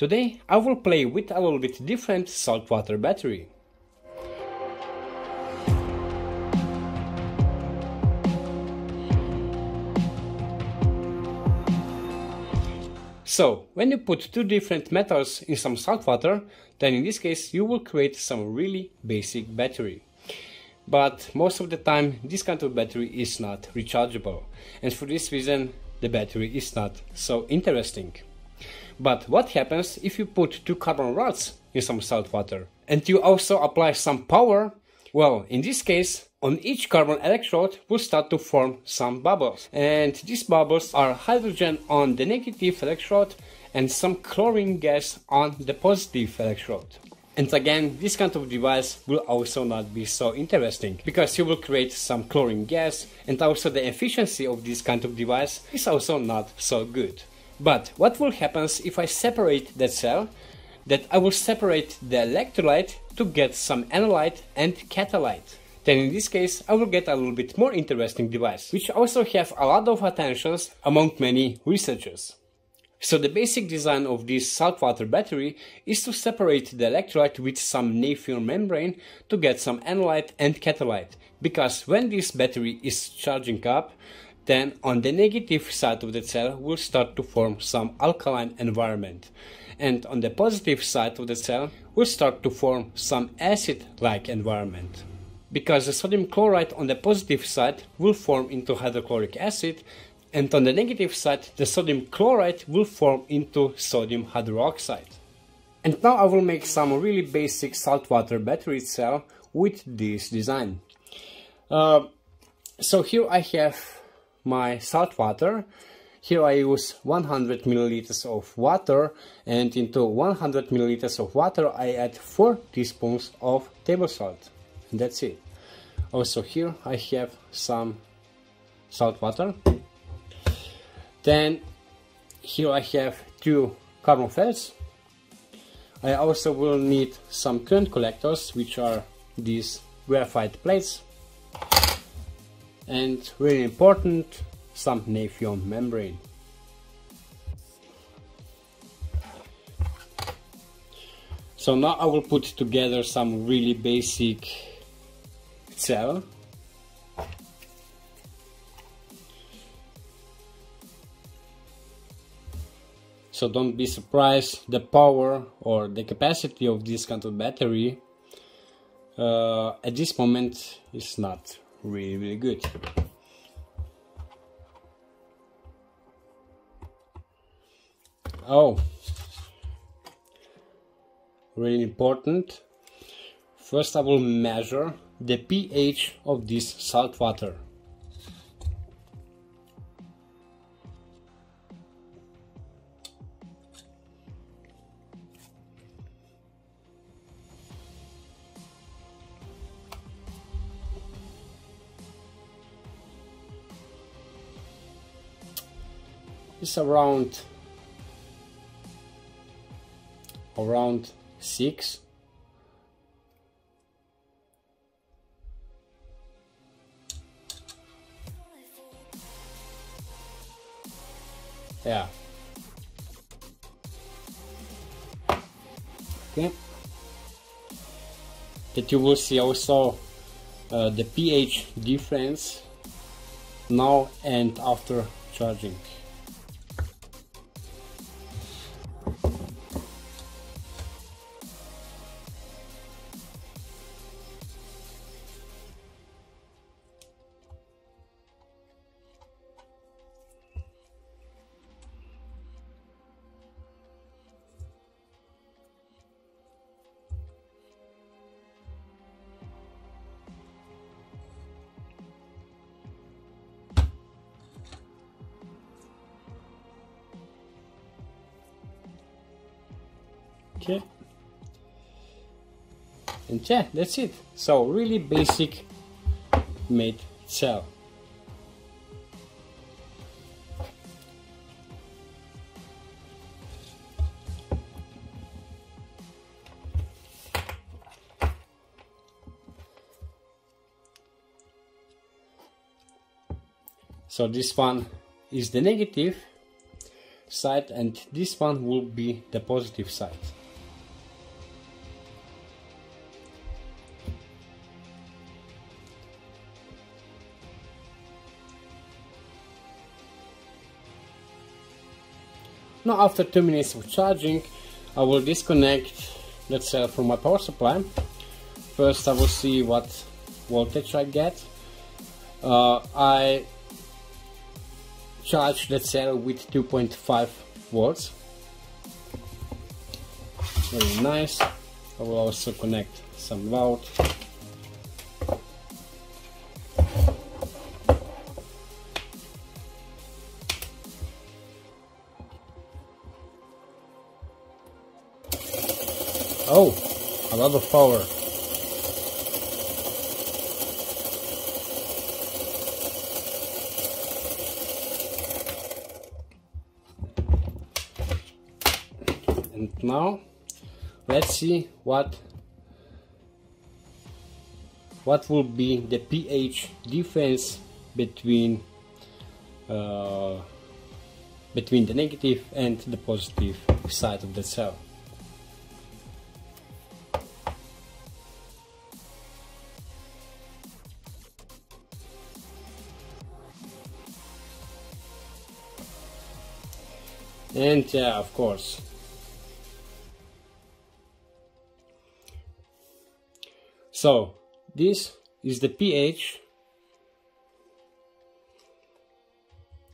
Today I will play with a little bit different saltwater battery. So, when you put two different metals in some saltwater, then in this case you will create some really basic battery. But most of the time this kind of battery is not rechargeable, and for this reason the battery is not so interesting. But what happens if you put two carbon rods in some saltwater and you also apply some power? Well, in this case, on each carbon electrode will start to form some bubbles, and these bubbles are hydrogen on the negative electrode and some chlorine gas on the positive electrode. And again, this kind of device will also not be so interesting, because you will create some chlorine gas, and also the efficiency of this kind of device is also not so good. But what will happen if I separate that cell? That I will separate the electrolyte to get some anolyte and catholyte. Then in this case I will get a little bit more interesting device, which also have a lot of attentions among many researchers. So the basic design of this saltwater battery is to separate the electrolyte with some nafion membrane to get some anolyte and catholyte, because when this battery is charging up, then on the negative side of the cell will start to form some alkaline environment, and on the positive side of the cell will start to form some acid-like environment. Because the sodium chloride on the positive side will form into hydrochloric acid, and on the negative side the sodium chloride will form into sodium hydroxide. And now I will make some really basic saltwater battery cell with this design. So here I have my saltwater. Here I use 100 milliliters of water, and into 100 milliliters of water I add 4 teaspoons of table salt, and that's it. Also here I have some salt water. Then here I have 2 carbon flats. I also will need some current collectors, which are these graphite plates, and really important, some nafion membrane. So now I will put together some really basic cell. So don't be surprised, the power or the capacity of this kind of battery at this moment is not really good. Oh, really important. First I will measure the pH of this salt water. It's around 6. Yeah. Okay. That you will see also the pH difference now and after charging. Okay, and yeah, that's it. So really basic made cell. So this one is the negative, side, and this one will be the positive side. Now, after 2 minutes of charging, I will disconnect the cell from my power supply. First I will see what voltage I get. I charge the cell with 2.5 volts. Very nice. I will also connect some load. Oh, a lot of power. And now let's see what will be the pH difference between the negative and the positive side of the cell. And yeah, of course, so this is the pH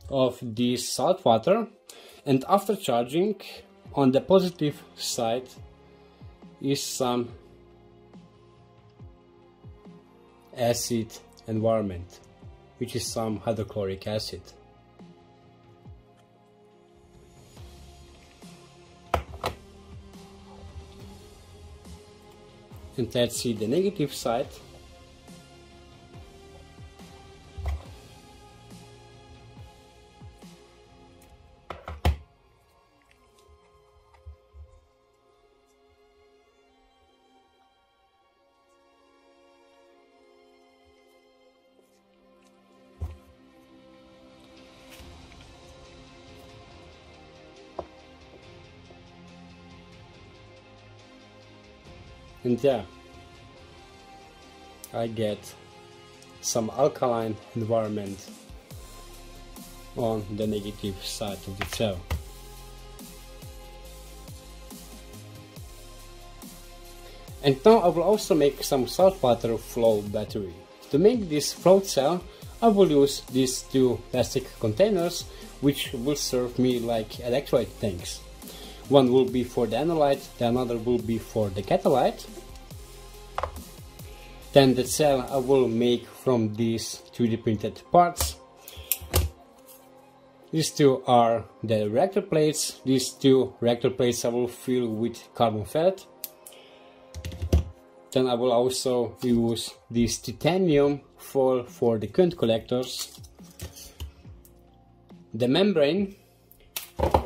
of this salt water, and after charging, on the positive side is some acid environment, which is some hydrochloric acid. And let's see the negative side. And yeah, I get some alkaline environment on the negative side of the cell. And now I will also make some salt water flow battery. To make this float cell, I will use these two plastic containers, which will serve me like electrolyte tanks. One will be for the anolyte, the another will be for the catholyte. Then the cell I will make from these 3D printed parts. These two are the reactor plates. These two reactor plates I will fill with carbon ferrite. Then I will also use this titanium foil for the current collectors. The membrane,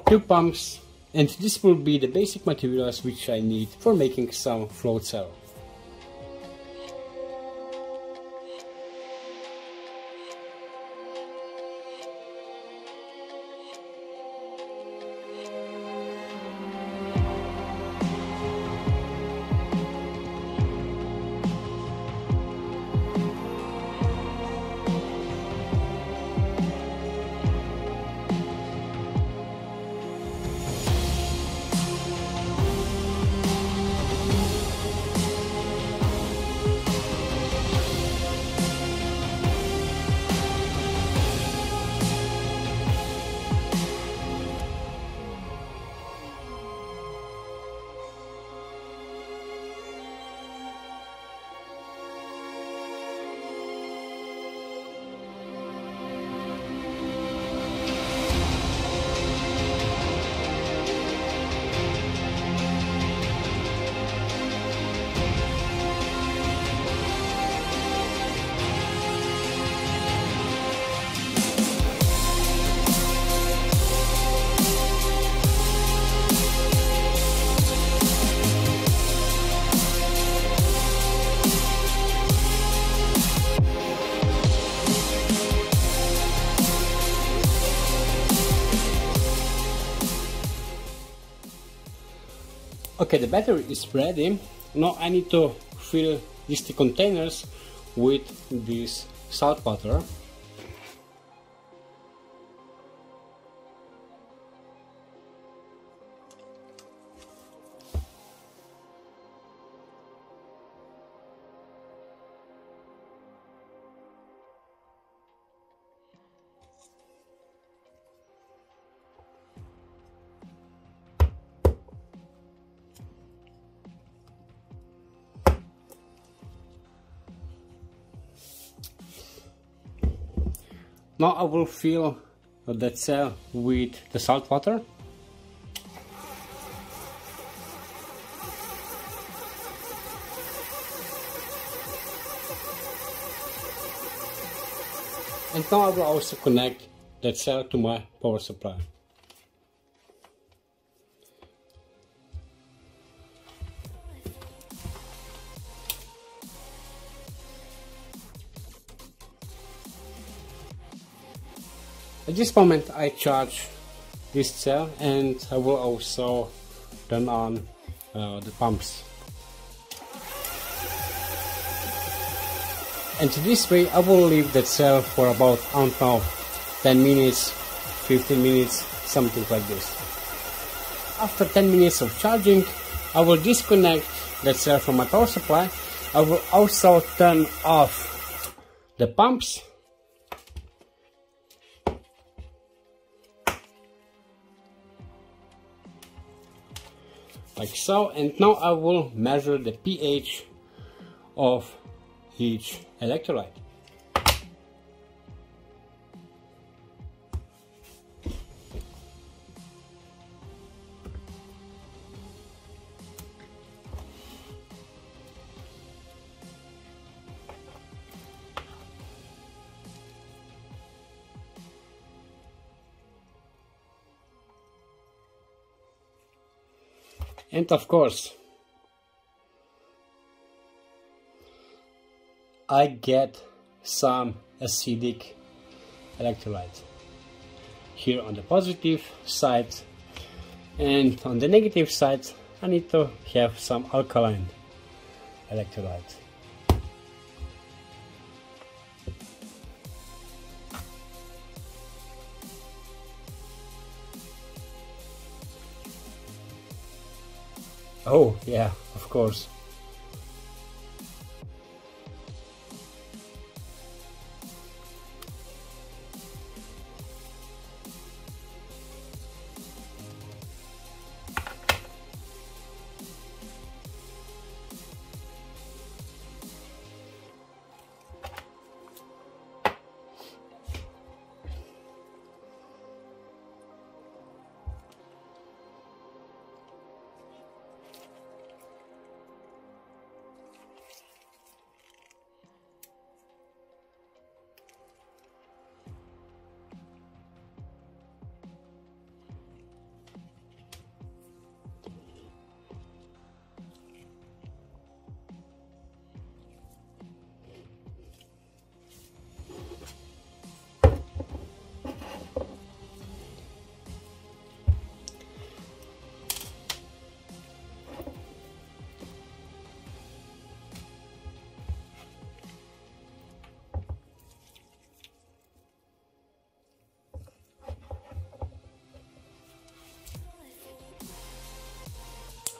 two pumps. And this will be the basic materials which I need for making some float cell. Okay, the battery is ready. Now I need to fill these two containers with this salt water. Now I will fill that cell with the salt water. And now I will also connect that cell to my power supply. At this moment I charge this cell and I will also turn on the pumps. And this way I will leave that cell for about, I don't know, 10 minutes, 15 minutes, something like this. After 10 minutes of charging I will disconnect that cell from my power supply. I will also turn off the pumps. Like so, and now I will measure the pH of each electrolyte. And of course, I get some acidic electrolyte here on the positive side, and on the negative side I need to have some alkaline electrolyte. Oh, yeah, of course.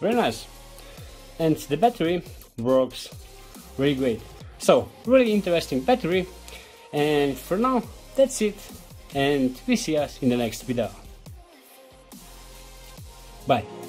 Very nice, and the battery works really great. So really interesting battery, and for now that's it, and we see us in the next video. Bye.